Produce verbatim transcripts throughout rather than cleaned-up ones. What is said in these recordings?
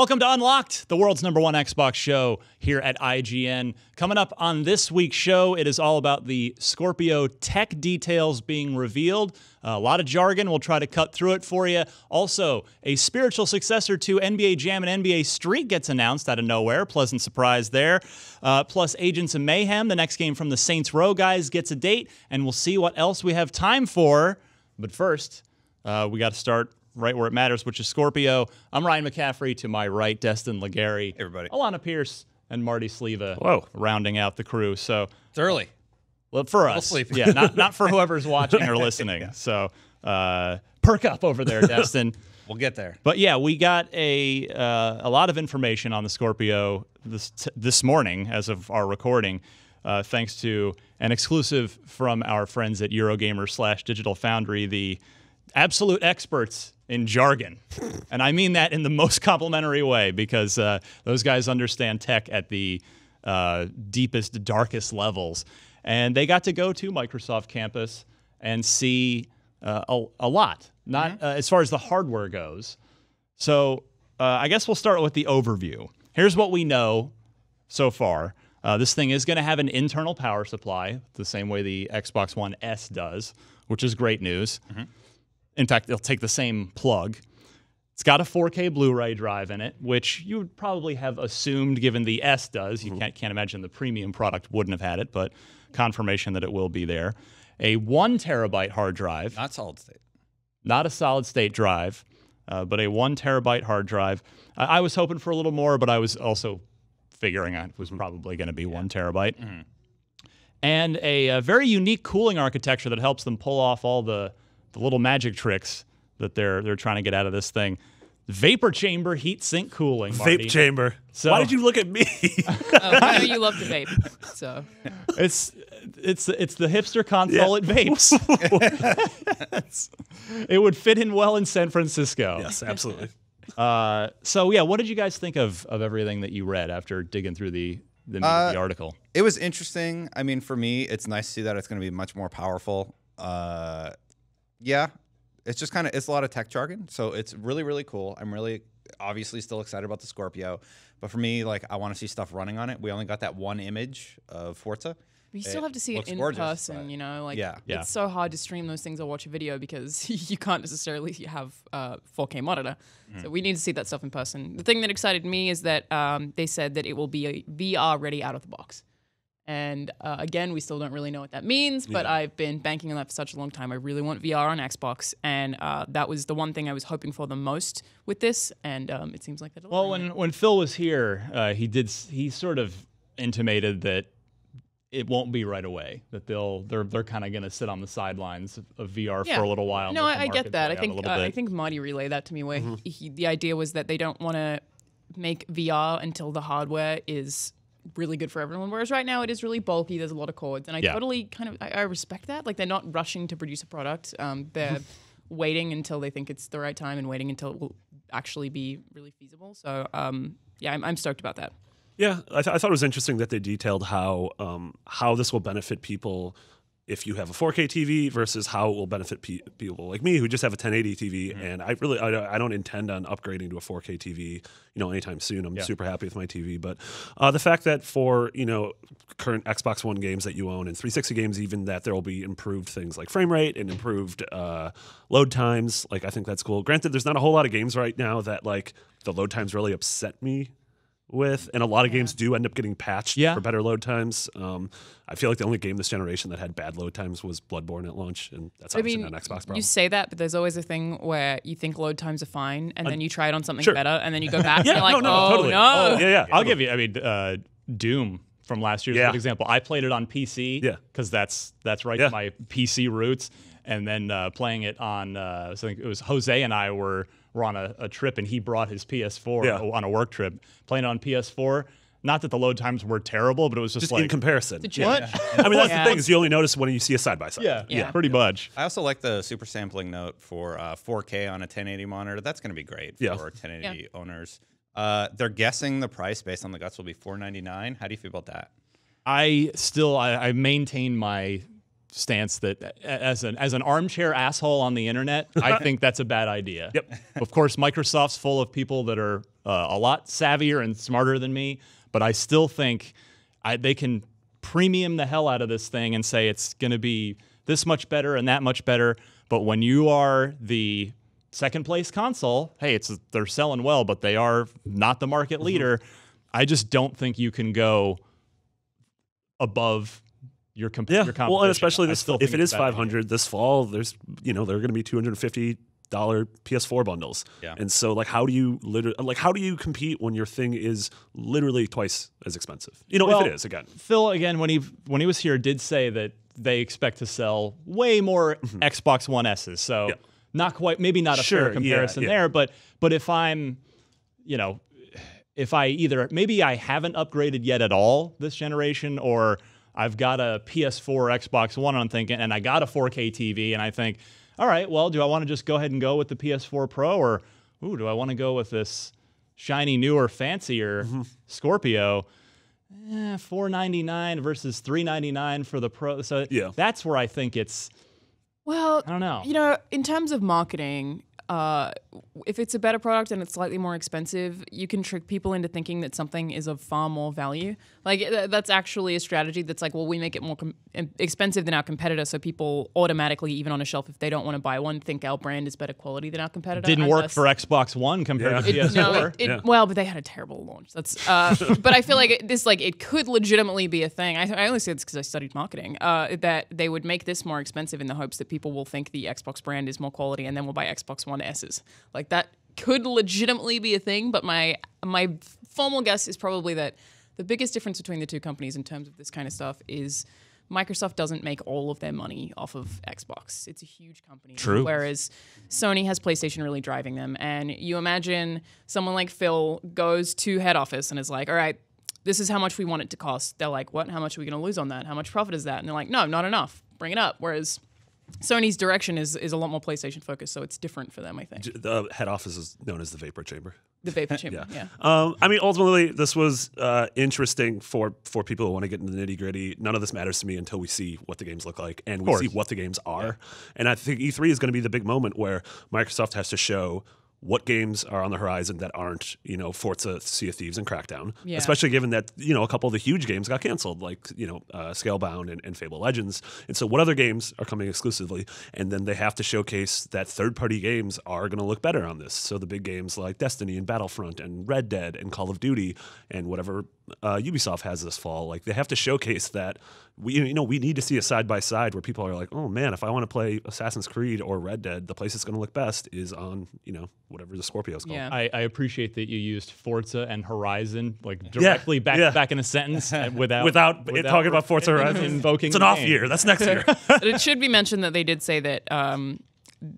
Welcome to Unlocked, the world's number one Xbox show here at I G N. Coming up on this week's show, it is all about the Scorpio tech details being revealed. A lot of jargon. We'll try to cut through it for you. Also, a spiritual successor to N B A Jam and N B A Street gets announced out of nowhere. Pleasant surprise there. Uh, plus, Agents of Mayhem, the next game from the Saints Row guys, gets a date, and we'll see what else we have time for. But first, uh, we got to start right where it matters, which is Scorpio. I'm Ryan McCaffrey. To my right, Destin Legarie. Hey, everybody. Alana Pierce and Marty Sliva. Whoa. Rounding out the crew. So it's early. Well, for us, yeah, not not for whoever's watching or listening. Yeah. So uh, perk up over there, Destin. We'll get there. But yeah, we got a uh, a lot of information on the Scorpio this t this morning, as of our recording, uh, thanks to an exclusive from our friends at Eurogamer slash Digital Foundry, the absolute experts in jargon, and I mean that in the most complimentary way, because uh, those guys understand tech at the uh, deepest, darkest levels. And they got to go to Microsoft campus and see uh, a, a lot, not mm-hmm. uh, as far as the hardware goes. So uh, I guess we'll start with the overview. Here's what we know so far. Uh, this thing is going to have an internal power supply, the same way the Xbox One S does, which is great news. Mm-hmm. In fact, they'll take the same plug. It's got a four K Blu-ray drive in it, which you would probably have assumed, given the S does. You mm-hmm. can't, can't imagine the premium product wouldn't have had it, but confirmation that it will be there. A one terabyte hard drive. Not solid state. Not a solid state drive, uh, but a one terabyte hard drive. I, I was hoping for a little more, but I was also figuring out it was probably going to be yeah. one terabyte. Mm-hmm. And a, a very unique cooling architecture that helps them pull off all the, the little magic tricks that they're they're trying to get out of this thing. Vapor chamber heat sink cooling, Marty. Vape chamber. So, why did you look at me? Oh, I know you love to vape. So it's it's it's the hipster console at yeah. vapes. It would fit in well in San Francisco. Yes, absolutely. Uh, so yeah, what did you guys think of of everything that you read after digging through the the, uh, the article? It was interesting. I mean, for me, it's nice to see that it's going to be much more powerful. Uh, yeah. It's just kind of, it's a lot of tech jargon, so it's really, really cool. I'm really obviously still excited about the Scorpio, but for me, like, I want to see stuff running on it. We only got that one image of Forza. You still it have to see it in gorgeous, person, you know? Like, yeah. Yeah. It's so hard to stream those things or watch a video because you can't necessarily have a four K monitor. Mm. So we need to see that stuff in person. The thing that excited me is that um, they said that it will be V R ready out of the box. And uh, again, we still don't really know what that means, but yeah. I've been banking on that for such a long time. I really want V R on Xbox, and uh, that was the one thing I was hoping for the most with this. And um, it seems like that. Well, when when Phil was here, uh, he did he sort of intimated that it won't be right away. That they'll they're they're kind of going to sit on the sidelines of, of V R yeah. for a little while. No, I, I get that. I think uh, I think Marty relayed that to me. Where mm-hmm. he, he, the idea was that they don't want to make V R until the hardware is really good for everyone, whereas right now it is really bulky. There's a lot of cords, and I yeah. totally kind of I, I respect that. Like, they're not rushing to produce a product. Um, they're waiting until they think it's the right time and waiting until it will actually be really feasible. So um, yeah, I'm, I'm stoked about that. Yeah, I, th I thought it was interesting that they detailed how um, how this will benefit people if you have a four K T V versus how it will benefit pe people like me who just have a ten eighty T V. Mm-hmm. And I really, I, I don't intend on upgrading to a four K T V, you know, anytime soon. I'm yeah. super happy with my T V, but uh, the fact that for, you know, current Xbox One games that you own and three sixty games, even, that there will be improved things like frame rate and improved uh, load times. Like, I think that's cool. Granted, there's not a whole lot of games right now that, like, the load times really upset me with, and a lot of yeah. games do end up getting patched yeah. for better load times. Um, I feel like the only game this generation that had bad load times was Bloodborne at launch, and that's obviously I mean, not an Xbox problem. You say that, but there's always a thing where you think load times are fine, and uh, then you try it on something sure. better, and then you go back yeah, and you're like, no, no, oh, totally. no. Oh, yeah, yeah. I'll totally. give you, I mean, uh, Doom from last year is yeah. a good example. I played it on P C, because yeah. that's, that's right yeah. to my P C roots, and then uh, playing it on, uh, so I think it was Jose and I were... We're on a, a trip, and he brought his P S four yeah. on a work trip, playing on P S four. Not that the load times were terrible, but it was just, just like... in comparison. What? Yeah. I mean, that's yeah. the thing, is you only notice when you see a side-by-side. -side. Yeah. Yeah. yeah, pretty yeah. much. I also like the super sampling note for uh, four K on a ten eighty monitor. That's going to be great for yeah. ten eighty yeah. owners. Uh, they're guessing the price based on the guts will be four ninety-nine. How do you feel about that? I still... I, I maintain my... stance that as an as an armchair asshole on the internet, I think that's a bad idea. Yep. Of course, Microsoft's full of people that are uh, a lot savvier and smarter than me, but I still think I, they can premium the hell out of this thing and say it's going to be this much better and that much better. But when you are the second place console, hey, it's they're selling well, but they are not the market leader. Mm-hmm. I just don't think you can go above your, comp yeah. your competition. Well, and especially this, if it is five hundred dollars this fall, there's, you know, there are going to be two hundred fifty dollars P S four bundles. Yeah. And so, like, how do you literally, like, how do you compete when your thing is literally twice as expensive? You know, well, if it is, again. Phil, again, when he, when he was here, did say that they expect to sell way more mm-hmm. Xbox One S's. So yeah. not quite, maybe not a sure, fair comparison yeah, yeah. there, but, but if I'm, you know, if I either, maybe I haven't upgraded yet at all this generation, or I've got a P S four or Xbox One, I'm thinking, and I got a four K T V, and I think, all right, well, do I want to just go ahead and go with the P S four Pro, or ooh, do I want to go with this shiny, newer, fancier mm-hmm. Scorpio? Eh, four ninety-nine versus three ninety-nine for the Pro. So yeah. that's where I think it's, well, I don't know. You know, in terms of marketing, Uh, if it's a better product and it's slightly more expensive, you can trick people into thinking that something is of far more value. Like, th that's actually a strategy that's like, well, we make it more com expensive than our competitor, so people automatically, even on a shelf, if they don't want to buy one, think our brand is better quality than our competitor. Didn't work for Xbox One compared yeah. to P S four. No, it, it, yeah. Well, but they had a terrible launch. That's. Uh, but I feel like it, this, like, it could legitimately be a thing. I, th I only say this because I studied marketing. Uh, that they would make this more expensive in the hopes that people will think the Xbox brand is more quality, and then we'll buy Xbox One S's. Like, that could legitimately be a thing, but my my formal guess is probably that the biggest difference between the two companies in terms of this kind of stuff is Microsoft doesn't make all of their money off of Xbox. It's a huge company. True. Whereas Sony has PlayStation really driving them. And you imagine someone like Phil goes to head office and is like, all right, this is how much we want it to cost. They're like, what? How much are we going to lose on that? How much profit is that? And they're like, no, not enough. Bring it up. Whereas Sony's direction is is a lot more PlayStation focused, so it's different for them, I think. The head office is known as the Vapor Chamber. The Vapor Chamber, yeah. yeah. Um, I mean, ultimately, this was uh, interesting for, for people who want to get into the nitty-gritty. None of this matters to me until we see what the games look like and we see what the games are. Yeah. And I think E three is going to be the big moment where Microsoft has to show what games are on the horizon that aren't, you know, Forza, Sea of Thieves, and Crackdown. Yeah. Especially given that, you know, a couple of the huge games got canceled, like, you know, uh, Scalebound and, and Fable Legends. And so what other games are coming exclusively? And then they have to showcase that third-party games are going to look better on this. So the big games like Destiny and Battlefront and Red Dead and Call of Duty and whatever uh, Ubisoft has this fall, like, they have to showcase that. We, you know, we need to see a side-by-side where people are like, oh, man, if I want to play Assassin's Creed or Red Dead, the place that's going to look best is on, you know, whatever the Scorpio's called. Yeah. I, I appreciate that you used Forza and Horizon, like, directly yeah. back yeah. back in a sentence without, without, without it talking about Forza Horizon. Invoking it's an off year. That's next year. But it should be mentioned that they did say that um,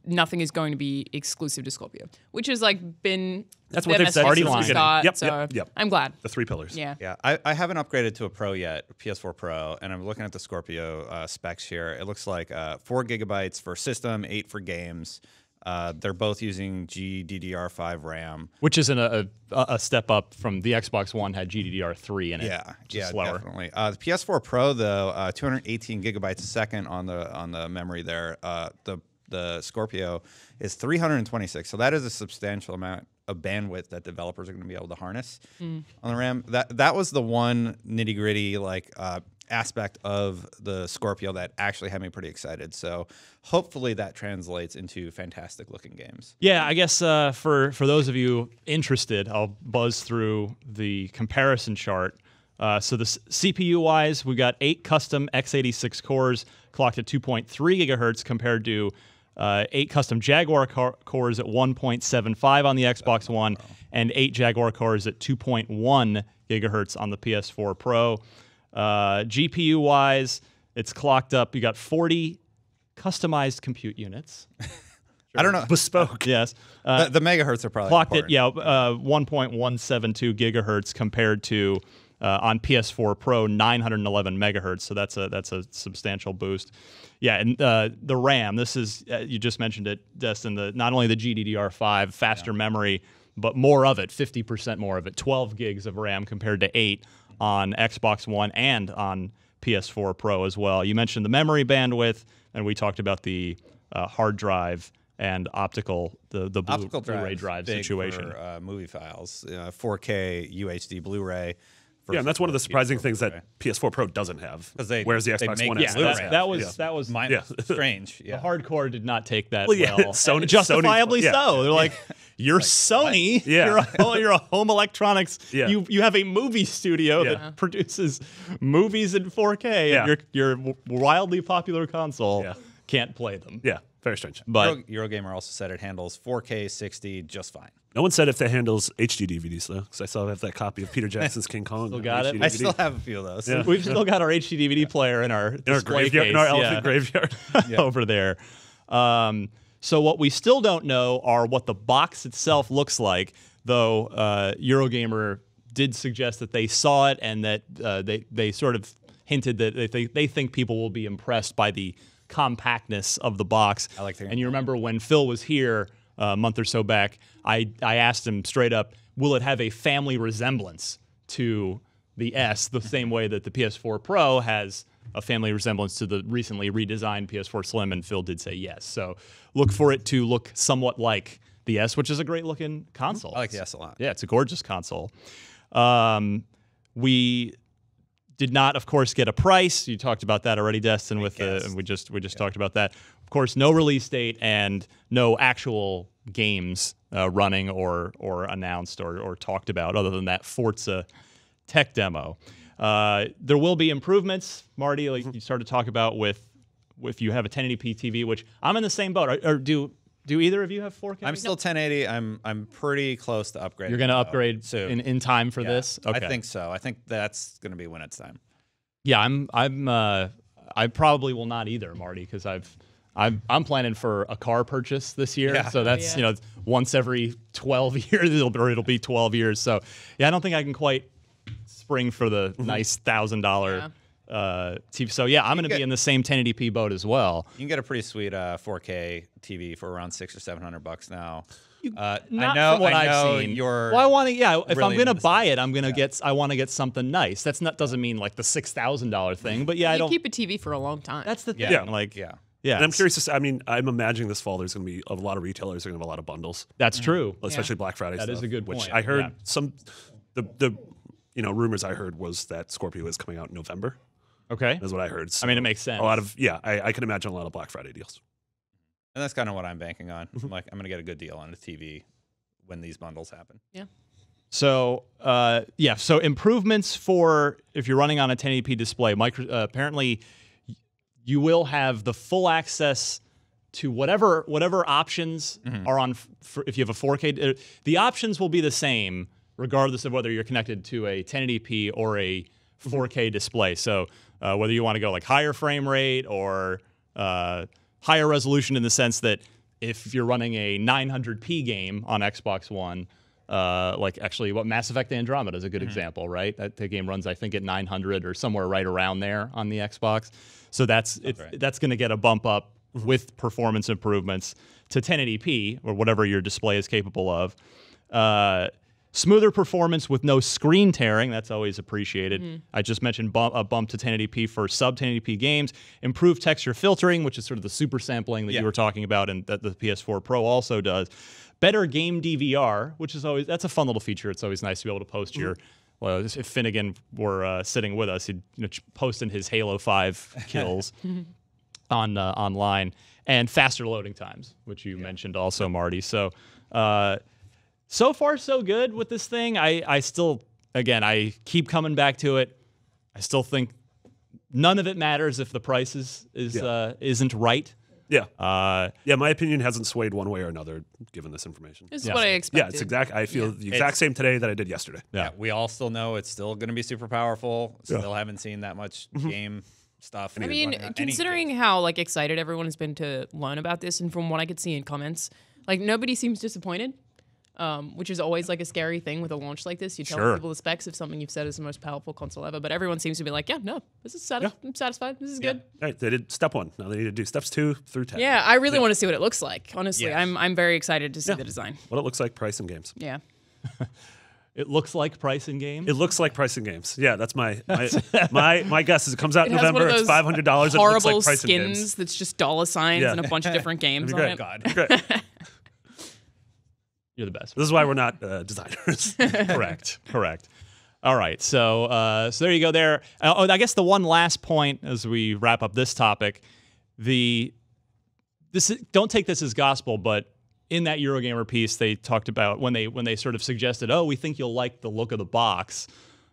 nothing is going to be exclusive to Scorpio, which has, like, been... That's what they've said already on the start. Yep, so yep, yep. I'm glad. The three pillars. Yeah. Yeah. I, I haven't upgraded to a Pro yet, P S four Pro, and I'm looking at the Scorpio uh, specs here. It looks like uh, four gigabytes for system, eight for games. Uh, they're both using G D D R five RAM, which isn't a, a, a step up from the Xbox One had G D D R three in it. Yeah, which yeah, is slower. Definitely. Uh, the P S four Pro though, uh, two hundred eighteen gigabytes a second on the on the memory there. Uh, the the Scorpio is three hundred twenty-six, so that is a substantial amount of bandwidth that developers are going to be able to harness mm. on the RAM. That that was the one nitty gritty like. Uh, aspect of the Scorpio that actually had me pretty excited. So hopefully that translates into fantastic looking games. Yeah, I guess uh, for, for those of you interested, I'll buzz through the comparison chart. Uh, so the C P U-wise, we've got eight custom x eighty-six cores clocked at two point three gigahertz compared to uh, eight custom Jaguar cores at one point seven five on the Xbox oh, One wow. and eight Jaguar cores at two point one gigahertz on the P S four Pro. Uh, G P U wise, it's clocked up. You got forty customized compute units. Sure. I don't know. Bespoke. Yes. Uh, the, the megahertz are probably clocked important. At yeah uh, one point one seven two gigahertz compared to uh, on P S four Pro nine hundred eleven megahertz. So that's a that's a substantial boost. Yeah, and uh, the RAM. This is uh, you just mentioned it, Destin. The not only the G D D R five faster yeah. memory, but more of it, fifty percent more of it, twelve gigs of RAM compared to eight. On Xbox One and on P S four Pro as well. You mentioned the memory bandwidth, and we talked about the uh, hard drive and optical the the blue, optical drives, Blu-ray drive situation for uh, movie files, uh, four K U H D Blu-ray. Yeah, and that's one of the surprising things that P S four Pro doesn't have. They, whereas the Xbox One has. Yeah, that was yeah. that was my, yeah. strange. Yeah. The hardcore did not take that well. Yeah, well. Sony, justifiably Sony, yeah. so. They're like, you're like, Sony. Yeah. You're, a, you're a home electronics. Yeah. You you have a movie studio yeah. that produces movies in four K. Yeah. And your your wildly popular console yeah. can't play them. Yeah. Very strange. But Eurogamer also said it handles four K sixty just fine. No one said if that handles H D D V Ds, though, because I still have that copy of Peter Jackson's King Kong. Still got it. I still have a few of those. Yeah. We've still got our H D D V D yeah. player in our, in our graveyard, case. in our elephant yeah. graveyard yeah. over there. Um, so what we still don't know are what the box itself looks like, though uh, Eurogamer did suggest that they saw it and that uh, they, they sort of hinted that they, they think people will be impressed by the compactness of the box. I like and you remember when Phil was here uh, a month or so back, I, I asked him straight up, will it have a family resemblance to the S, the same way that the P S four Pro has a family resemblance to the recently redesigned P S four Slim, and Phil did say yes. So look for it to look somewhat like the S, which is a great looking console. I like the S a lot. Yeah, it's a gorgeous console. Um, we... Did not, of course, get a price. You talked about that already, Destin. With the, and we just we just yeah. talked about that. Of course, no release date and no actual games uh, running or or announced or or talked about, other than that Forza tech demo. Uh, there will be improvements, Marty. Like you started to talk about with if you have a ten eighty p T V, which I'm in the same boat. Or, or do do either of you have four K? I'm still no. ten eighty. I'm I'm pretty close to upgrading. You're gonna though. upgrade soon in, in time for yeah, this. Okay. I think so. I think that's gonna be when it's time. Yeah, I'm I'm uh, I probably will not either, Marty, because I've I'm I'm planning for a car purchase this year. Yeah. So that's oh, yeah. you know once every twelve years it'll or it'll be twelve years. So yeah, I don't think I can quite spring for the nice thousand dollar. Uh, T V. So yeah, I'm going to be in the same ten eighty p boat as well. You can get a pretty sweet uh, four K T V for around six or seven hundred bucks now. Uh, Not I know, from what I know I've seen. Well, I want to. Yeah, if really I'm going to buy it, I'm going to yeah. get. I want to get something nice. That's not doesn't mean like the six thousand dollar thing, but yeah, you I don't keep a T V for a long time. That's the thing. Yeah, yeah. like yeah. Yeah, and I'm curious to see, I mean, I'm imagining this fall there's going to be a lot of retailers are going to have a lot of bundles. That's mm-hmm. true, especially yeah. Black Friday. That stuff, is a good point. Which I heard yeah. some the the you know rumors I heard was that Scorpio is coming out in November. Okay, that's what I heard. So I mean, it makes sense. A lot of yeah, I, I can imagine a lot of Black Friday deals, and that's kind of what I'm banking on. Mm-hmm. I'm like, I'm gonna get a good deal on the T V when these bundles happen. Yeah. So uh, yeah, so improvements for if you're running on a ten eighty p display, micro, uh, apparently you will have the full access to whatever whatever options mm-hmm. are on. F for if you have a four K, uh, the options will be the same regardless of whether you're connected to a ten eighty p or a four K display. So uh, whether you want to go like higher frame rate or uh, higher resolution, in the sense that if you're running a nine hundred p game on Xbox One, uh, like actually what Mass Effect Andromeda is a good mm-hmm. example, right? That the game runs I think at nine hundred or somewhere right around there on the Xbox. So that's that's, right. that's going to get a bump up mm-hmm. with performance improvements to ten eighty p or whatever your display is capable of. Uh, Smoother performance with no screen tearing. That's always appreciated. Mm. I just mentioned bump, a bump to ten eighty p for sub ten eighty p games. Improved texture filtering, which is sort of the super sampling that yeah. you were talking about and that the P S four Pro also does. Better game D V R, which is always, that's a fun little feature. It's always nice to be able to post your, well, if Finnegan were uh, sitting with us, he'd you know, post in his Halo five kills on uh, online. And faster loading times, which you yeah. mentioned also, Marty. So, uh, so far, so good with this thing. I, I still, again, I keep coming back to it. I still think none of it matters if the price is, is, yeah. uh, isn't right. Yeah. Uh, yeah, my opinion hasn't swayed one way or another given this information. This is yeah. what I expected. Yeah, it's exact, I feel yeah. the exact it's, same today that I did yesterday. Yeah. yeah, we all still know it's still going to be super powerful. Still yeah. haven't seen that much mm-hmm. game stuff. I mean, considering how like excited everyone has been to learn about this, and from what I could see in comments, like nobody seems disappointed. Um, which is always like a scary thing with a launch like this. You tell sure. people the specs of something you've said is the most powerful console ever, but everyone seems to be like, yeah, no, this is satis yeah. I'm satisfied. This is yeah. good. All right, they did step one. Now they need to do steps two through ten. Yeah, I really yeah. want to see what it looks like. Honestly, yes. I'm I'm very excited to see yeah. the design. What it looks like, price, and games. Yeah. It looks like price in games. It looks like price in games. Yeah, that's my my my, my guess is it comes out in it November. It's five hundred dollars. Horrible it looks like price skins in games. That's just dollar signs yeah. and a bunch of different games. Great. On it. God, great. You're the best. This is why we're not uh, designers. Correct. Correct. All right. So uh, so there you go. There. Uh, oh, I guess the one last point as we wrap up this topic, the this is, don't take this as gospel, but. In that Eurogamer piece, they talked about when they when they sort of suggested, oh, we think you'll like the look of the box,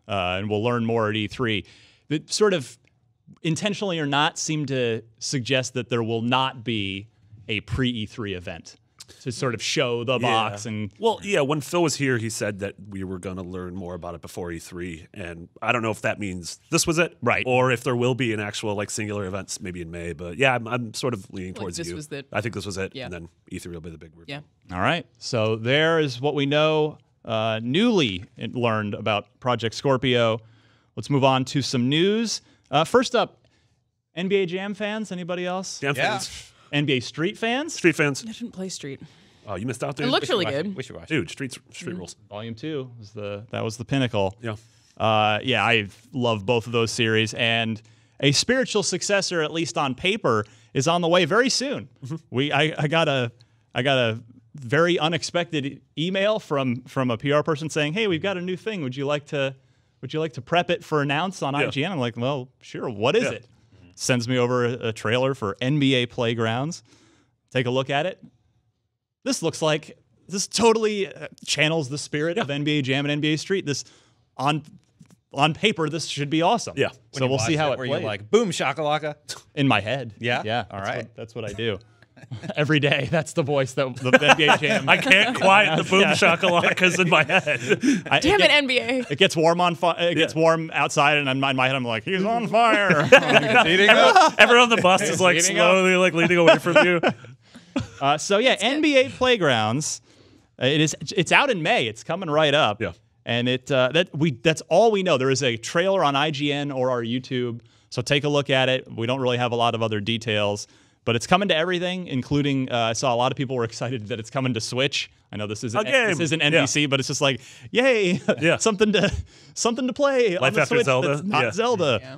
uh, and we'll learn more at E three. That sort of, intentionally or not, seemed to suggest that there will not be a pre-E three event to sort of show the box. Yeah. and Well, yeah, when Phil was here, he said that we were going to learn more about it before E three, and I don't know if that means this was it, right? Or if there will be an actual like singular events maybe in May, but yeah, I'm, I'm sort of leaning like towards this you. Was the, I think this was it, yeah. and then E three will be the big word. Yeah. All right, so there is what we know uh, newly learned about Project Scorpio. Let's move on to some news. Uh, first up, N B A Jam fans, anybody else? Jam yeah. fans. N B A Street fans? Street fans. I didn't play Street. Oh, you missed out there. It looks really good. It. We should watch it. Dude, Street, street mm-hmm. Rules. Volume two, was the, that was the pinnacle. Yeah. Uh, yeah, I love both of those series. And a spiritual successor, at least on paper, is on the way very soon. Mm-hmm. We, I, I, got a, I got a very unexpected e email from, from a P R person saying, hey, we've got a new thing. Would you like to, would you like to prep it for announce on yeah. I G N? I'm like, well, sure. What is yeah. it? Sends me over a trailer for N B A Playgrounds. Take a look at it. This looks like this totally channels the spirit yeah. of N B A Jam and N B A Street. This on on paper, this should be awesome. Yeah. When so we'll see how it, it plays. Like boom shakalaka in my head. Yeah. Yeah. All that's right. What, that's what I do every day. That's the voice that the N B A Jam. I can't quiet the boom yeah. shakalakas in my head. I, Damn it, it gets, N B A! It gets warm on fire. It yeah. gets warm outside, and in my head, I'm like, he's on fire. Everyone on the bus he's is like slowly up. like leading away from you. Uh, so yeah, That's N B A it. Playgrounds. It is. It's out in May. It's coming right up. Yeah. And it uh, that we that's all we know. There is a trailer on I G N or our YouTube. So take a look at it. We don't really have a lot of other details. But it's coming to everything, including. Uh, I saw a lot of people were excited that it's coming to Switch. I know this isn't this isn't N B C, yeah. but it's just like, yay, yeah. something to something to play. Life on the after Switch Zelda, that's not yeah. Zelda. Yeah,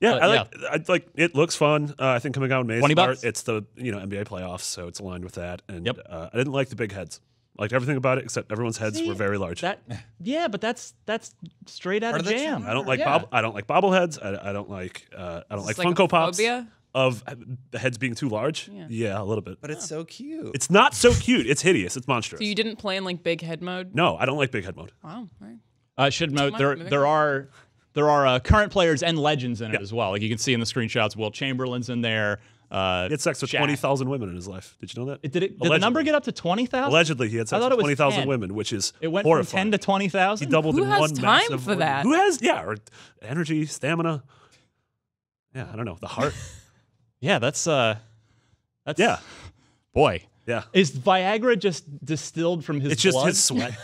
yeah, but, I like, yeah. I like. It looks fun. Uh, I think coming out in May. Twenty bucks. It's the you know N B A playoffs, so it's aligned with that. And yep. uh, I didn't like the big heads. I liked everything about it except everyone's heads See, were very large. That, yeah, but that's that's straight out Are of Jam. I don't like yeah. bob. I don't like bobbleheads. I, I don't like. Uh, I don't like Funko like Pops. Phobia? Of the heads being too large? Yeah. yeah, a little bit. But it's so cute. It's not so cute. It's hideous. It's monstrous. So you didn't play in like big head mode? No, I don't like big head mode. Wow. All right. I uh, should note there there are there are uh, current players and legends in it yeah. as well. Like you can see in the screenshots, Will Chamberlain's in there. Uh, he had sex with twenty thousand women in his life. Did you know that? It, did it, did the number get up to twenty thousand? Allegedly, he had sex with twenty thousand women, which is horrifying. It went horrifying. from ten to twenty thousand? He doubled Who in one massive Who has time for that? Who has, yeah, or energy, stamina. Yeah, I don't know. The heart. Yeah, that's uh, that's yeah, boy. Yeah, is Viagra just distilled from his? It's blood? Just his sweat.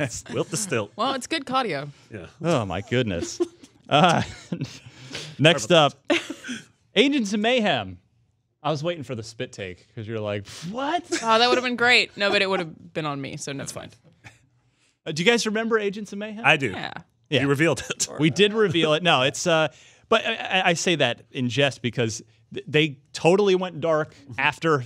It's wilt distill. Well, it's good cardio. Yeah. Oh my goodness. Uh, next up, Agents of Mayhem. I was waiting for the spit take because you're like, what? Oh, that would have been great. No, but it would have been on me, so no, that's fine. Uh, do you guys remember Agents of Mayhem? I do. Yeah. Yeah. You revealed it. We did reveal it. No, it's uh. But I, I say that in jest because th they totally went dark after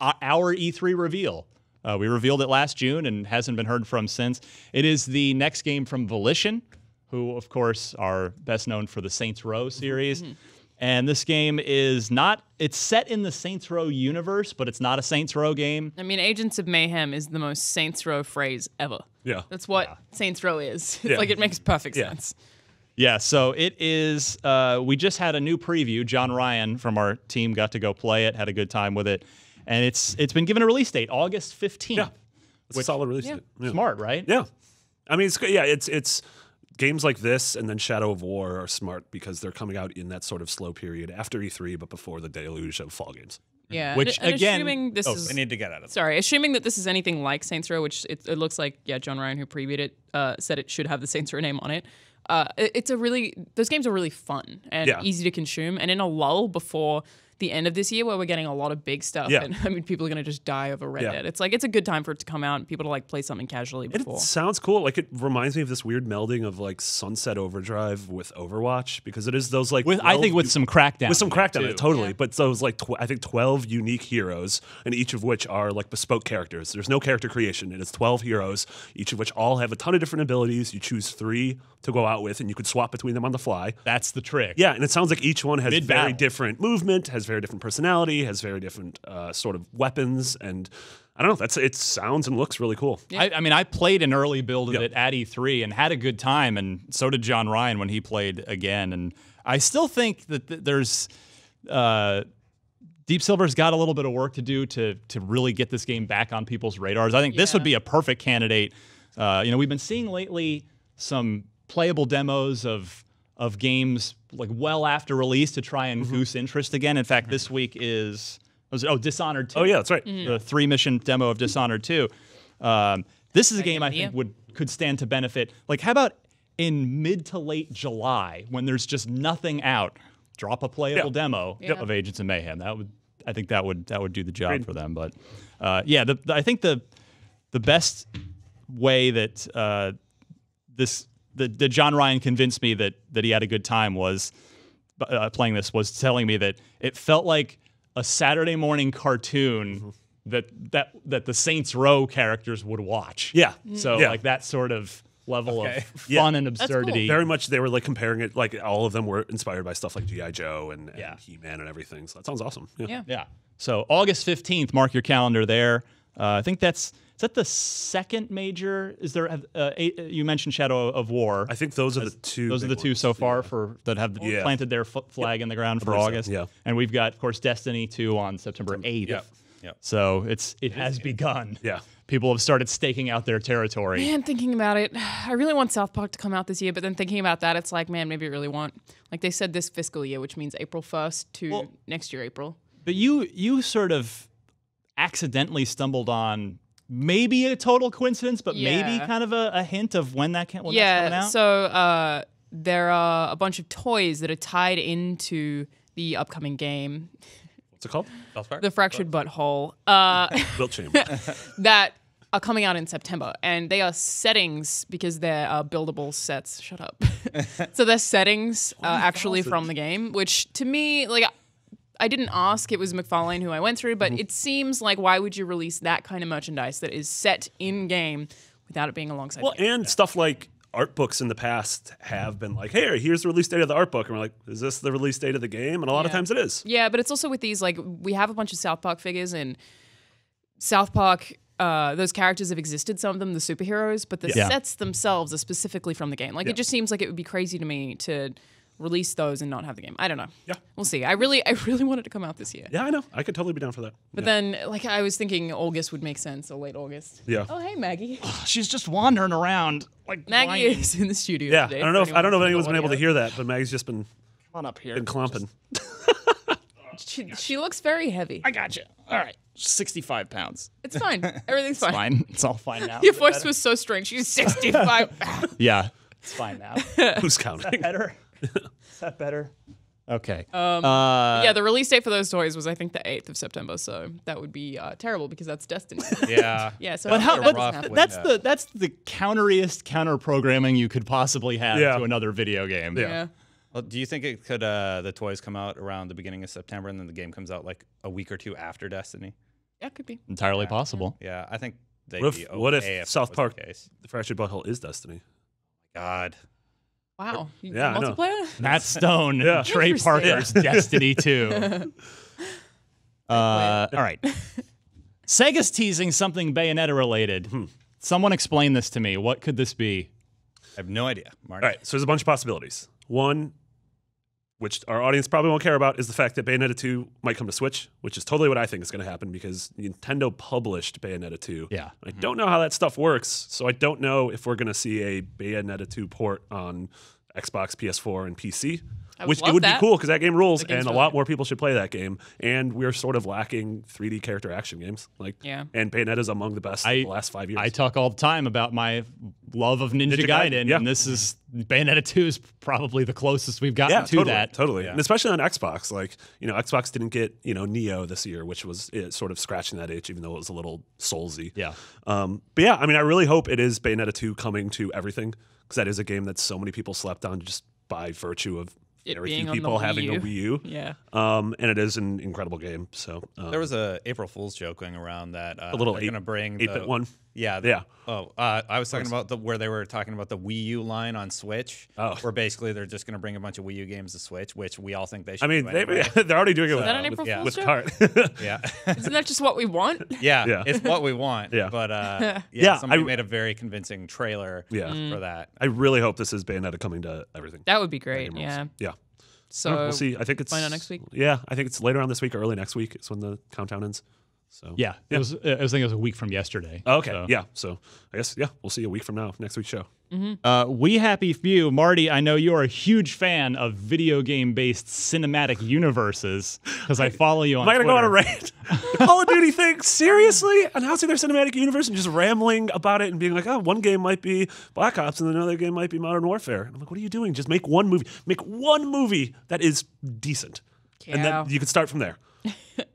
our E three reveal. Uh, we revealed it last June and hasn't been heard from since. It is the next game from Volition, who, of course, are best known for the Saints Row series. Mm-hmm. And this game is not, it's set in the Saints Row universe, but it's not a Saints Row game. I mean, Agents of Mayhem is the most Saints Row phrase ever. Yeah. That's what yeah. Saints Row is. It's yeah. like, it makes perfect yeah. sense. Yeah, so it is, uh, we just had a new preview. John Ryan from our team got to go play it, had a good time with it. And it's it's been given a release date, August fifteenth. Yeah, it's a solid release yeah. date. Yeah. Smart, right? Yeah. I mean, it's yeah, it's, it's games like this and then Shadow of War are smart because they're coming out in that sort of slow period after E three, but before the deluge of fall games. Yeah, which and, and again, assuming this oh, is, I need to get out of. Sorry, assuming that this is anything like Saints Row, which it, it looks like, yeah, John Ryan, who previewed it, uh, said it should have the Saints Row name on it. uh, it, it's a really those games are really fun and yeah. easy to consume, and in a lull before the end of this year where we're getting a lot of big stuff. Yeah. And I mean, people are going to just die over Red yeah. Dead. It's like, it's a good time for it to come out and people to like play something casually before. It sounds cool. Like, it reminds me of this weird melding of like Sunset Overdrive with Overwatch, because it is those like, with, I think with some Crackdown. With some Crackdown, it, totally. Yeah. But those like, tw I think twelve unique heroes, and each of which are like bespoke characters. There's no character creation, and it's twelve heroes, each of which all have a ton of different abilities. You choose three to go out with, and you could swap between them on the fly. That's the trick. Yeah, and it sounds like each one has Mid-battle. very different movement, has very different personality, has very different uh, sort of weapons, and I don't know. That's it. Sounds and looks really cool. Yeah. I, I mean, I played an early build of yep. it at E three and had a good time, and so did John Ryan when he played again. And I still think that th there's uh, Deep Silver's got a little bit of work to do to to really get this game back on people's radars. I think yeah. this would be a perfect candidate. Uh, you know, we've been seeing lately some playable demos of of games like well after release to try and mm-hmm. goose interest again. In fact, this week is was it, oh Dishonored two. Oh yeah, that's right. Mm-hmm. The three mission demo of Dishonored two. Um, this is a game I think would could stand to benefit. Like, how about in mid to late July when there's just nothing out, drop a playable yeah. demo yeah. of Agents of Mayhem. That would I think that would that would do the job Great. for them. But uh, yeah, the, the, I think the the best way that uh, this The, the John Ryan convinced me that that he had a good time was uh, playing this was telling me that it felt like a Saturday morning cartoon mm-hmm. that that that the Saints Row characters would watch. Yeah, so yeah. like that sort of level okay. of fun yeah. and absurdity. Cool. Very much, they were like comparing it. Like all of them were inspired by stuff like G I Joe and, and yeah. He-Man and everything. So that sounds awesome. Yeah, yeah. yeah. So August fifteenth, mark your calendar there. Uh, I think that's. Is that the second major? Is there? Uh, eight, you mentioned Shadow of War. I think those are the two. Those are the two ones, so far yeah. for that have yeah. planted their f flag yep. in the ground for August. So. Yeah, and we've got, of course, Destiny two on September eighth. Yeah, yeah. So it's it, it has is, begun. Yeah, people have started staking out their territory. Man, thinking about it, I really want South Park to come out this year, but then thinking about that, it's like, man, maybe I really want. Like they said, this fiscal year, which means April first to well, next year April. But you you sort of accidentally stumbled on. Maybe a total coincidence, but yeah. maybe kind of a, a hint of when that can. When yeah, that's coming out. so uh, there are a bunch of toys that are tied into the upcoming game. What's it called? South Park? The Fractured South Butthole. Uh, Built Chamber. That are coming out in September, and they are settings because they're uh, buildable sets. Shut up. So they're settings uh, actually from the game, which to me, like. I didn't ask, it was McFarlane who I went through, but mm-hmm. it seems like, why would you release that kind of merchandise that is set in-game without it being alongside Well, game? And yeah. stuff like art books in the past have been like, hey, here's the release date of the art book, and we're like, is this the release date of the game? And a lot yeah. of times it is. Yeah, but it's also with these, like, we have a bunch of South Park figures, and South Park, uh, those characters have existed, some of them, the superheroes, but the yeah. sets themselves are specifically from the game. Like, yeah. it just seems like it would be crazy to me to... release those and not have the game. I don't know. Yeah, we'll see. I really, I really want it to come out this year. Yeah, I know. I could totally be down for that. But yeah. then, like, I was thinking August would make sense, or late August. Yeah. Oh, hey, Maggie. Oh, she's just wandering around. Like Maggie whining. is in the studio. Yeah. Today, I don't know. If, I don't know if anyone's been able to hear that, but Maggie's just been come on up here and clomping. Just... she, she looks very heavy. I got you. All right. sixty-five pounds. It's fine. Everything's it's fine. fine. It's all fine now. Your voice better. was so strange. She's sixty-five pounds. Yeah. It's fine now. Who's counting? Is that better? Is that better? Okay. Um, uh, yeah, the release date for those toys was, I think, the eighth of September. So that would be uh, terrible because that's Destiny. Yeah. Yeah. So but how, but that's the that's the counteriest counter programming you could possibly have yeah. to another video game. Yeah. yeah. Well, do you think it could uh, the toys come out around the beginning of September and then the game comes out like a week or two after Destiny? Yeah, it could be. Entirely yeah. possible. Yeah, I think they'd what if, be okay What if, if South Park, the, the Fractured Butthole is Destiny? God. Wow. You yeah, multiplayer? Matt Stone, yeah. Trey Parker's yeah. Destiny two. uh, all right. Sega's teasing something Bayonetta related. Hmm. Someone explain this to me. What could this be? I have no idea, Marty. All right, so there's a bunch of possibilities. One, which our audience probably won't care about, is the fact that Bayonetta two might come to Switch, which is totally what I think is going to happen because Nintendo published Bayonetta two. Yeah. I mm-hmm. don't know how that stuff works, so I don't know if we're going to see a Bayonetta two port on Xbox, P S four, and P C. I which it would that. be cool because that game rules, and a really lot good. more people should play that game. And we're sort of lacking three D character action games, like yeah. and Bayonetta's among the best I, of the last five years. I talk all the time about my love of Ninja, Ninja Gaiden, Gaiden. Yeah. and this is Bayonetta two is probably the closest we've gotten yeah, to totally, that. Totally, yeah. And especially on Xbox. Like you know, Xbox didn't get you know Neo this year, which was it, sort of scratching that itch, even though it was a little Soulsy. Yeah. Um, but yeah, I mean, I really hope it is Bayonetta two coming to everything, because that is a game that so many people slept on just by virtue of it very few people having a Wii U. Yeah. Um, and it is an incredible game. So um, there was a April Fool's joke going around that uh, a little eight, gonna bring eight the, bit one. Yeah. The, yeah. Oh, uh, I was talking about the, where they were talking about the Wii U line on Switch. Oh. Where basically they're just gonna bring a bunch of Wii U games to Switch, which we all think they should. I mean, do anyway. they, they're already doing so, it with, that an April with, Fool's with joke? Cart. yeah. Isn't that just what we want? Yeah. yeah. It's what we want. Yeah. But uh, yeah, yeah, somebody I, made a very convincing trailer. Yeah. For that. I really hope this is Bayonetta coming to everything. That would be great. Yeah. Yeah. So we'll see. I think it's find out next week. Yeah, I think it's later on this week or early next week is when the countdown ends. So yeah, yeah. It was, I was thinking it was a week from yesterday. Oh, okay, so. yeah. So I guess yeah, we'll see a week from now next week's show. Mm-hmm. uh, We Happy Few, Marty. I know you are a huge fan of video game based cinematic universes because I follow you on. Am I gonna Twitter. go on a rant? The Call of Duty thing, seriously? Announcing their cinematic universe and just rambling about it and being like, oh, one game might be Black Ops and another game might be Modern Warfare. And I'm like, what are you doing? Just make one movie. Make one movie that is decent, yeah. and then you can start from there.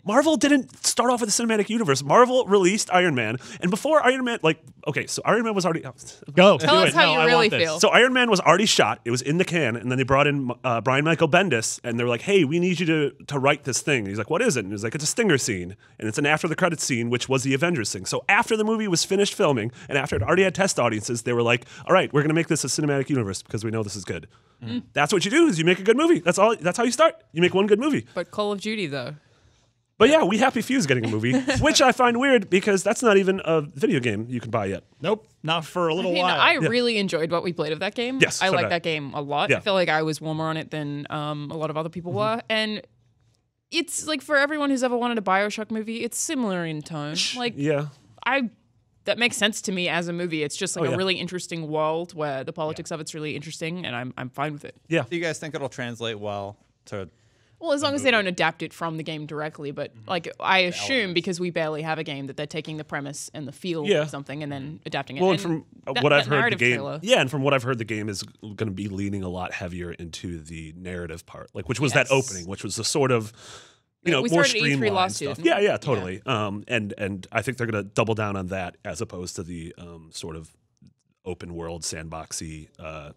Marvel didn't start off with the cinematic universe. Marvel released Iron Man, and before Iron Man, like, okay, so Iron Man was already oh, go. Tell us it. how no, you really feel. So Iron Man was already shot; it was in the can, and then they brought in uh, Brian Michael Bendis, and they were like, "Hey, we need you to to write this thing." And he's like, "What is it?" And he's like, "It's a stinger scene, and it's an after the credits scene, which was the Avengers thing." So after the movie was finished filming, and after it already had test audiences, they were like, "All right, we're going to make this a cinematic universe because we know this is good." Mm. That's what you do: is you make a good movie. That's all. That's how you start. You make one good movie. But Call of Duty, though. But yeah, We Happy Few is getting a movie, which I find weird because that's not even a video game you can buy yet. Nope, not for a little I mean, while. I yeah. really enjoyed what we played of that game. Yes, I so like that game a lot. Yeah. I feel like I was warmer on it than um, a lot of other people mm-hmm. were. And it's like for everyone who's ever wanted a Bioshock movie, it's similar in tone. Like, yeah. I... That makes sense to me as a movie. It's just like oh, yeah. a really interesting world where the politics yeah. of it's really interesting, and I'm I'm fine with it. Yeah. Do you guys think it'll translate well to? Well, as long as they don't adapt it from the game directly, but mm-hmm. like I assume because we barely have a game that they're taking the premise and the feel yeah. of something and then adapting it. Well, and from that, what I've heard, the game, trailer. yeah, and from what I've heard, the game is going to be leaning a lot heavier into the narrative part, like which was yes. that opening, which was the sort of you know we more streamlined E three last stuff. Year. Yeah, yeah, totally. Yeah. Um, and and I think they're going to double down on that as opposed to the um, sort of open world sandboxy, uh, uh,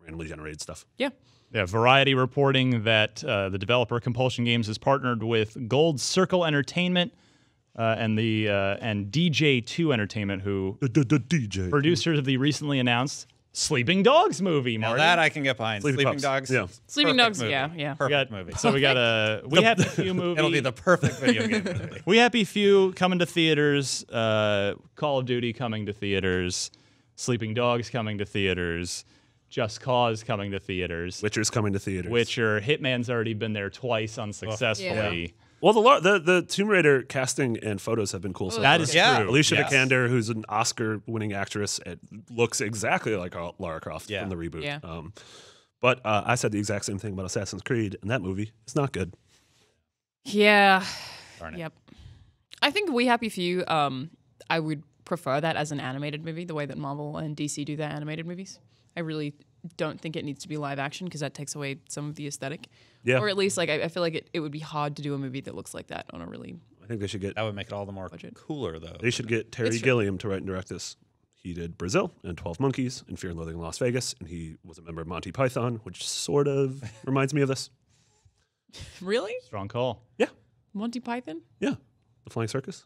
randomly generated stuff. Yeah. Yeah, Variety reporting that uh, the developer Compulsion Games has partnered with Gold Circle Entertainment uh, and the uh, and D J two Entertainment, who D D D J producers of the recently announced Sleeping Dogs movie. Marty. Now that I can get behind. Sleeping, Sleeping Dogs. Yeah. Sleeping Dogs. Movie. Yeah, yeah. Perfect got, movie. So we got a We Happy Few movie. It'll be the perfect video game movie. We Happy Few coming to theaters. Uh, Call of Duty coming to theaters. Sleeping Dogs coming to theaters. Just Cause coming to theaters. Witcher's coming to theaters. Witcher. Hitman's already been there twice unsuccessfully. Oh, yeah. Well, the, the the Tomb Raider casting and photos have been cool. So that far. is yeah. true. Alicia yes. Vikander, who's an Oscar-winning actress, it looks exactly like Lara Croft yeah. from the reboot. Yeah. Um, but uh, I said the exact same thing about Assassin's Creed, and that movie is not good. Yeah. Darn it. Yep. I think We Happy Few, um, I would prefer that as an animated movie, the way that Marvel and D C do their animated movies. I really don't think it needs to be live action because that takes away some of the aesthetic. Yeah. Or at least like I, I feel like it, it would be hard to do a movie that looks like that on a really I think they should get... That would make it all the more budget. cooler, though. They should get Terry Gilliam to write and direct this. He did Brazil and twelve Monkeys and Fear and Loathing in Las Vegas, and he was a member of Monty Python, which sort of reminds me of this. Really? Strong call. Yeah. Monty Python? Yeah. The Flying Circus.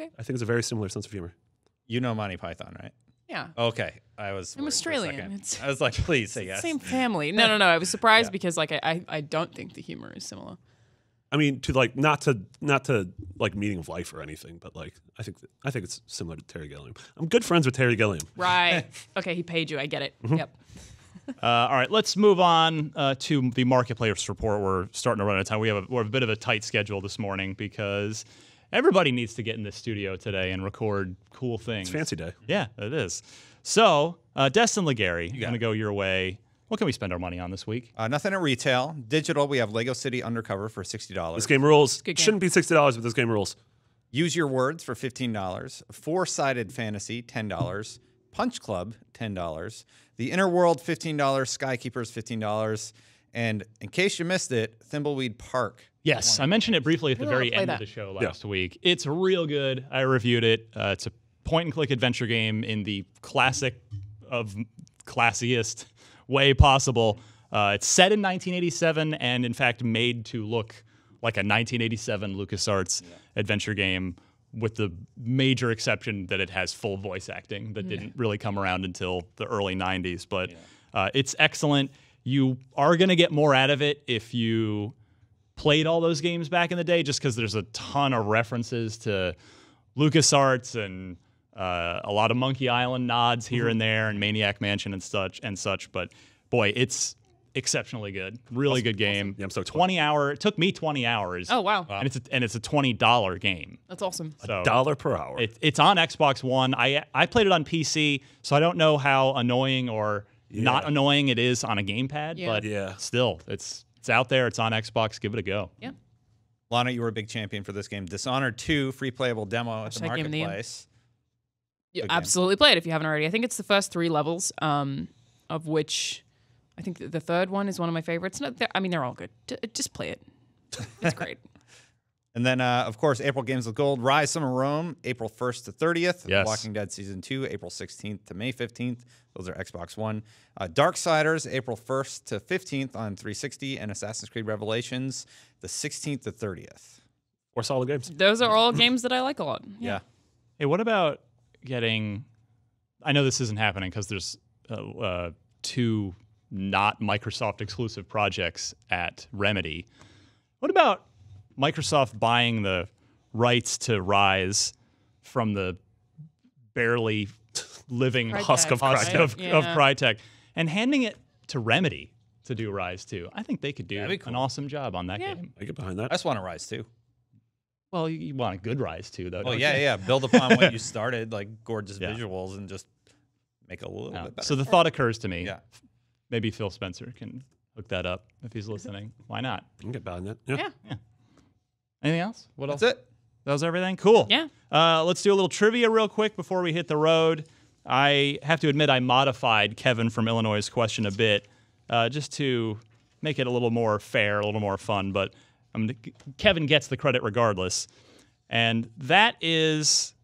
Okay. I think it's a very similar sense of humor. You know Monty Python, right? Yeah. Okay. I was. I'm Australian. It's I was like, please say yes. Same family. No, no, no. I was surprised yeah. because like I, I don't think the humor is similar. I mean, to like not to not to like Meaning of Life or anything, but like I think th I think it's similar to Terry Gilliam. I'm good friends with Terry Gilliam. Right. Okay. He paid you. I get it. Mm-hmm. Yep. uh, all right. Let's move on uh, to the marketplace report. We're starting to run out of time. We have a, we're a bit of a tight schedule this morning because. Everybody needs to get in the studio today and record cool things. It's fancy day. Yeah, it is. So, uh, Destin Legarie, I'm going to go your way. What can we spend our money on this week? Uh, nothing at retail. Digital, we have Lego City Undercover for sixty dollars. This game rules. Good game. Shouldn't be sixty dollars, but this game rules. Use Your Words for fifteen dollars. Four-Sided Fantasy, ten dollars. Punch Club, ten dollars. The Inner World, fifteen dollars. Skykeepers, fifteen dollars. And in case you missed it, Thimbleweed Park. Yes, I mentioned it briefly at the very end of the show last week. It's real good. I reviewed it. Uh, it's a point-and-click adventure game in the classic of classiest way possible. Uh, it's set in nineteen eighty-seven and, in fact, made to look like a nineteen eighty-seven LucasArts yeah. adventure game, with the major exception that it has full voice acting that yeah. didn't really come around until the early nineties. But yeah. uh, it's excellent. You are going to get more out of it if you played all those games back in the day, just because there's a ton of references to LucasArts and Uh, a lot of Monkey Island nods here and there, and Maniac Mansion and such and such. But boy, it's exceptionally good. Really awesome, good game. Awesome. Yeah, I'm so twenty hour. It took me twenty hours. Oh wow! wow. And it's a, and it's a twenty dollar game. That's awesome. So a dollar per hour. It, it's on Xbox One. I I played it on P C, so I don't know how annoying or yeah. not annoying it is on a gamepad. Yeah. But yeah. still, it's it's out there. It's on Xbox. Give it a go. Yeah. Lana, you were a big champion for this game. Dishonored two free playable demo at the marketplace. You absolutely play it if you haven't already. I think it's the first three levels, um, of which I think the third one is one of my favorites. Not I mean, they're all good. D just play it. It's great. And then, uh, of course, April Games with Gold, Rise, Summer, Rome, April first to thirtieth. Yes. Walking Dead Season two, April sixteenth to May fifteenth. Those are Xbox One. Uh, Darksiders, April first to fifteenth on three sixty, and Assassin's Creed Revelations, the sixteenth to thirtieth. Or solid games. Those are all games that I like a lot. Yeah. yeah. Hey, what about getting, I know this isn't happening because there's uh, uh, two not Microsoft exclusive projects at Remedy. What about Microsoft buying the rights to Rise from the barely living Crytek, husk of, right? of, yeah. of Crytek and handing it to Remedy to do Rise two? I think they could do cool. an awesome job on that yeah. game. I get behind that. I just want to Rise two. Well, you want a good Rise two, though. Well, yeah, you? yeah. Build upon what you started, like gorgeous yeah. visuals, and just make it a little yeah. bit better. So the thought occurs to me. Yeah. Maybe Phil Spencer can hook that up if he's listening. Why not? You can get behind that. Yeah. yeah. yeah. Anything else? What That's else? That's it. That was everything? Cool. Yeah. Uh, let's do a little trivia real quick before we hit the road. I have to admit I modified Kevin from Illinois' question a bit uh, just to make it a little more fair, a little more fun, but I mean, Kevin gets the credit regardless. And that is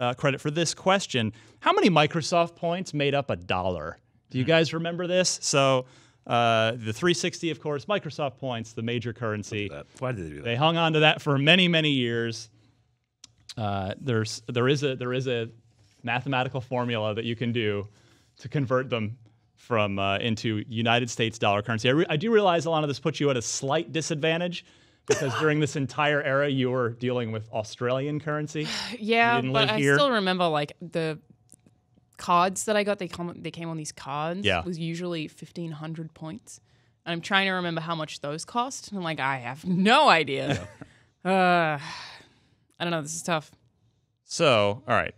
uh, credit for this question. How many Microsoft points made up a dollar? Do you guys remember this? So uh, the three sixty, of course, Microsoft points, the major currency. Why did they do that? They hung on to that for many, many years. Uh, there's, there, is a, there is a mathematical formula that you can do to convert them from uh, into United States dollar currency. I, re I do realize, Alana, this puts you at a slight disadvantage because during this entire era, you were dealing with Australian currency. Yeah, but I here. still remember like the cards that I got. They come, they came on these cards. Yeah, it was usually fifteen hundred points, and I'm trying to remember how much those cost. And I'm like, I have no idea. uh, I don't know. This is tough. So, all right,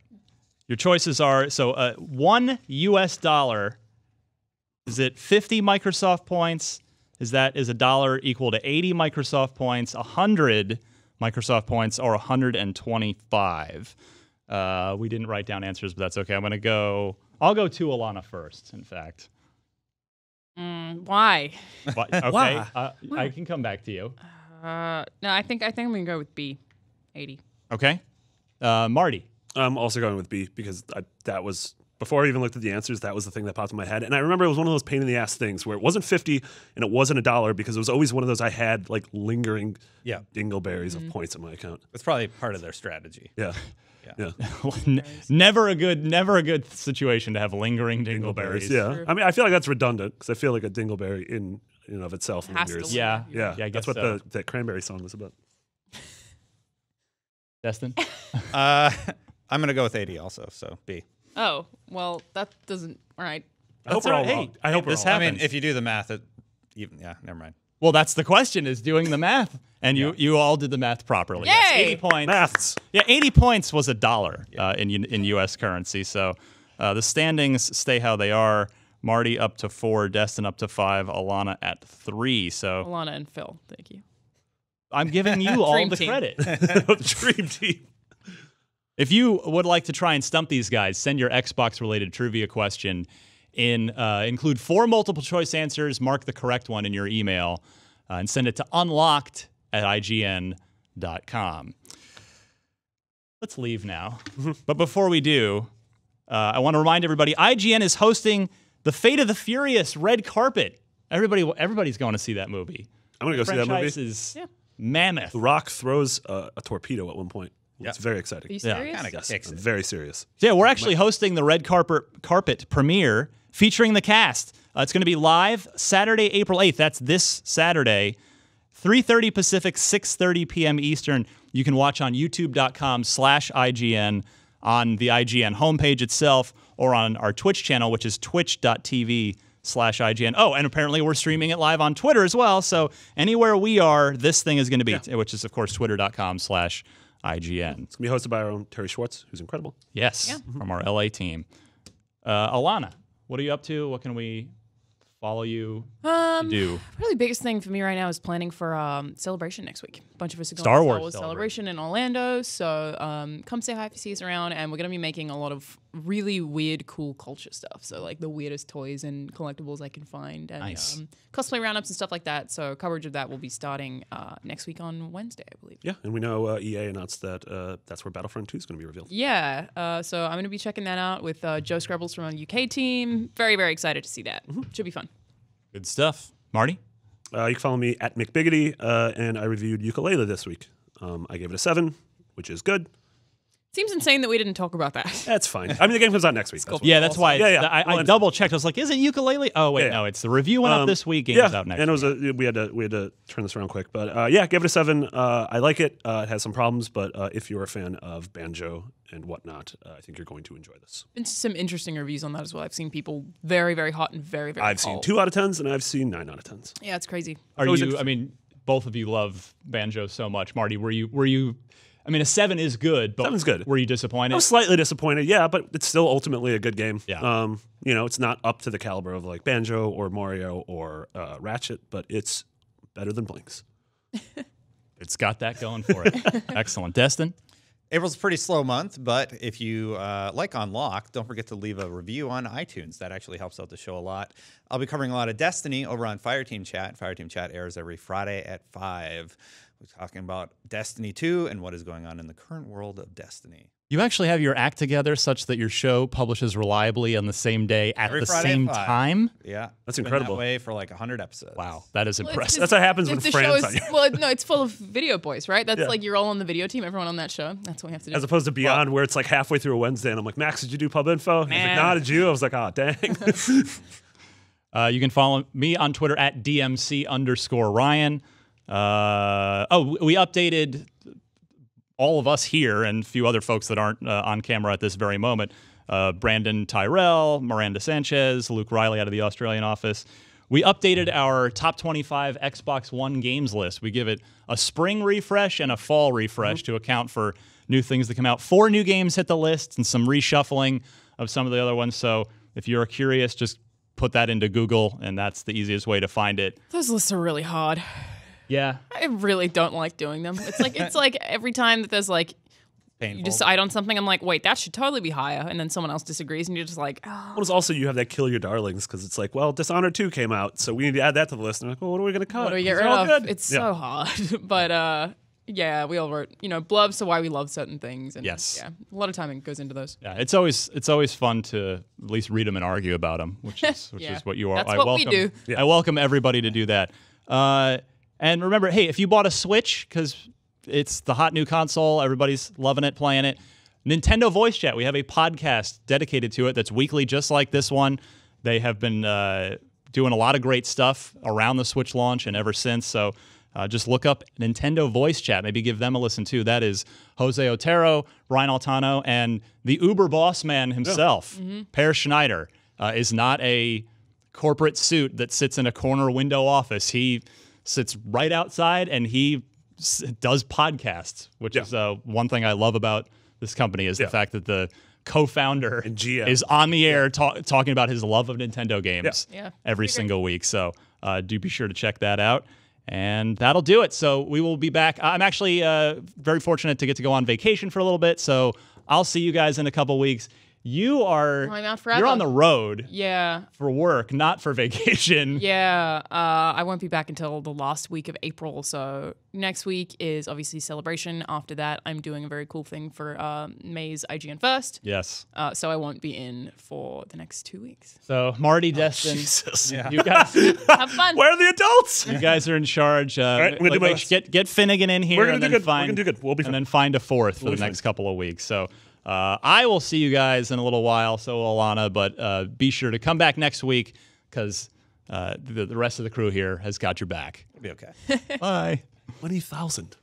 your choices are so uh, one U S dollar. Is it fifty Microsoft points? Is that is a dollar equal to eighty Microsoft points, one hundred Microsoft points, or one hundred twenty-five? Uh, we didn't write down answers, but that's okay. I'm going to go. I'll go to Alana first, in fact. Mm, why? Why? Okay, why? Uh, why? I can come back to you. Uh, no, I think I think I'm going to go with B, eighty. Okay. Uh, Marty? I'm also going with B because I, that was... Before I even looked at the answers, that was the thing that popped in my head. And I remember it was one of those pain-in-the-ass things where it wasn't fifty and it wasn't a dollar because it was always one of those I had, like, lingering yeah. dingleberries mm-hmm. of points in my account. That's probably part of their strategy. Yeah. yeah. yeah. never, a good, never a good situation to have lingering dingleberries. dingleberries yeah. Sure. I mean, I feel like that's redundant because I feel like a dingleberry in and in of itself it lingers. Yeah. yeah. Yeah. yeah I guess that's what so. the, that Cranberry song was about. Destin? uh, I'm going to go with eighty also, so B. Oh, well, that doesn't, all right. I hope that's we're all right. wrong. Hey, I hope this happens. I mean, if you do the math, it, even, yeah, never mind. Well, that's the question, is doing the math. And yeah. you, you all did the math properly. Yay! Yes, eighty points. Maths. Yeah, eighty points was a dollar yeah. uh, in, in U S currency. So uh, the standings stay how they are. Marty up to four, Destin up to five, Alana at three. So Alana and Phil, thank you. I'm giving you all the team. credit. Dream team. If you would like to try and stump these guys, send your Xbox-related trivia question in. Uh, include four multiple-choice answers, mark the correct one in your email, uh, and send it to unlocked at I G N dot com. Let's leave now. But before we do, uh, I want to remind everybody, I G N is hosting the Fate of the Furious red carpet. Everybody, everybody's going to see that movie. I'm going to go see that movie. The franchise is yeah. mammoth. The Rock throws uh, a torpedo at one point. It's yeah. very exciting. Are you serious? Yeah. Yes, I'm very serious. Yeah, we're actually hosting the Red Carpet Carpet premiere featuring the cast. Uh, it's going to be live Saturday, April eighth. That's this Saturday, three thirty Pacific, six thirty P M Eastern. You can watch on YouTube dot com slash I G N, on the I G N homepage itself, or on our Twitch channel, which is twitch dot T V slash I G N. Oh, and apparently we're streaming it live on Twitter as well. So anywhere we are, this thing is going to be, yeah. which is, of course, twitter dot com slash I G N. It's going to be hosted by our own Terry Schwartz, who's incredible. Yes, yeah. from our L A team. Uh, Alana, what are you up to? What can we follow you um, to do? Probably the biggest thing for me right now is planning for um, Celebration next week. A bunch of us are going Star to Wars, Wars Celebration in Orlando, so um, come say hi if you see us around, and we're going to be making a lot of really weird, cool culture stuff, so like the weirdest toys and collectibles I can find, and nice. um, cosplay roundups and stuff like that, so coverage of that will be starting uh, next week on Wednesday, I believe. Yeah, and we know uh, E A announced that uh, that's where Battlefront two is going to be revealed. Yeah, uh, so I'm going to be checking that out with uh, Joe Scrubbles from our U K team. Very, very excited to see that. Mm-hmm. Should be fun. Good stuff. Marty? Uh, you can follow me at McBiggity, uh, and I reviewed Ukulele this week. Um, I gave it a seven, which is good. Seems insane that we didn't talk about that. That's fine. I mean, the game comes out next week. That's yeah, that's why yeah, yeah. I, I double-checked. I was like, is it Ukulele? Oh, wait, yeah, yeah. no, it's the review went um, up this week, game yeah. is out next and it was week. A, we, had to, we had to turn this around quick. But uh, yeah, give it a seven. Uh, I like it. Uh, it has some problems, but uh, if you're a fan of Banjo and whatnot, uh, I think you're going to enjoy this. Been some interesting reviews on that as well. I've seen people very, very hot and very, very I've cold. I've seen two out of tens, and I've seen nine out of tens. Yeah, it's crazy. Are it's you, I mean, both of you love Banjo so much. Marty, were you were you... I mean, a seven is good, but Seven's good. Were you disappointed? I was slightly disappointed, yeah, but it's still ultimately a good game. Yeah. Um, you know, it's not up to the caliber of like Banjo or Mario or uh, Ratchet, but it's better than Blinks. It's got that going for it. Excellent. Destin? April's a pretty slow month, but if you uh, like Unlocked, don't forget to leave a review on iTunes. That actually helps out the show a lot. I'll be covering a lot of Destiny over on Fireteam Chat. Fireteam Chat airs every Friday at five. We're talking about Destiny two and what is going on in the current world of Destiny. You actually have your act together such that your show publishes reliably on the same day at Every the Friday same time? Yeah. That's it's incredible. Been that way for like one hundred episodes. Wow, that is well, impressive. Just, That's what happens when friends on you. Well, no, it's full of video boys, right? That's yeah. like you're all on the video team, everyone on that show. That's what we have to do. As opposed to Beyond well, where it's like halfway through a Wednesday and I'm like, Max, did you do pub info? And he's like, nah, did you? I was like, oh, dang. uh, you can follow me on Twitter at D M C underscore Ryan. Uh, oh, we updated all of us here and a few other folks that aren't uh, on camera at this very moment. Uh, Brandon Tyrell, Miranda Sanchez, Luke Riley out of the Australian office. We updated our top twenty-five Xbox One games list. We give it a spring refresh and a fall refresh mm-hmm. to account for new things that come out. Four new games hit the list and some reshuffling of some of the other ones. So if you're curious, just put that into Google, and that's the easiest way to find it. Those lists are really hard. Yeah, I really don't like doing them. It's like it's like every time that there's like Painful. you decide on something, I'm like, wait, that should totally be higher, and then someone else disagrees, and you're just like, oh. Well, it's also you have that kill your darlings because it's like, well, Dishonored two came out, so we need to add that to the list. And I'm like, well, what are we gonna cut? What do we get rid of? Good. It's yeah. so hard, but uh, yeah, we all wrote, you know, blubs so why we love certain things, and yes, yeah, a lot of time goes into those. Yeah, it's always it's always fun to at least read them and argue about them, which is which yeah. is what you are. That's I what welcome, we do. Yeah. I welcome everybody to do that. Uh, And remember, hey, if you bought a Switch, because it's the hot new console, everybody's loving it, playing it, Nintendo Voice Chat, we have a podcast dedicated to it that's weekly, just like this one. They have been uh, doing a lot of great stuff around the Switch launch and ever since, so uh, just look up Nintendo Voice Chat. Maybe give them a listen, too. That is Jose Otero, Brian Altano, and the uber boss man himself, yeah. mm-hmm. Per Schneider, uh, is not a corporate suit that sits in a corner window office. He sits right outside, and he s does podcasts, which yeah. is uh, one thing I love about this company is yeah. the fact that the co-founder, is on the air yeah. talk, talking about his love of Nintendo games yeah. Yeah. every Pretty single good. week. So uh, do be sure to check that out. And that'll do it. So we will be back. I'm actually uh, very fortunate to get to go on vacation for a little bit. So I'll see you guys in a couple weeks. You are well, I'm out forever. You're on the road. Yeah. For work, not for vacation. Yeah. Uh, I won't be back until the last week of April. So next week is obviously Celebration. After that, I'm doing a very cool thing for uh, May's I G N First. Yes. Uh, so I won't be in for the next two weeks. So Marty, oh, Destin, Jesus. Yeah. you guys have fun. Where are the adults? You guys are in charge. Uh, All right, we're like, like, get get Finnegan in here. We're gonna and do then good. Find, we're gonna do good. We'll be fine. And then find a fourth we'll for the next fine. couple of weeks. So. Uh, I will see you guys in a little while, so will Alana, but uh, be sure to come back next week because uh, the, the rest of the crew here has got your back. It'll be okay. Bye. twenty thousand.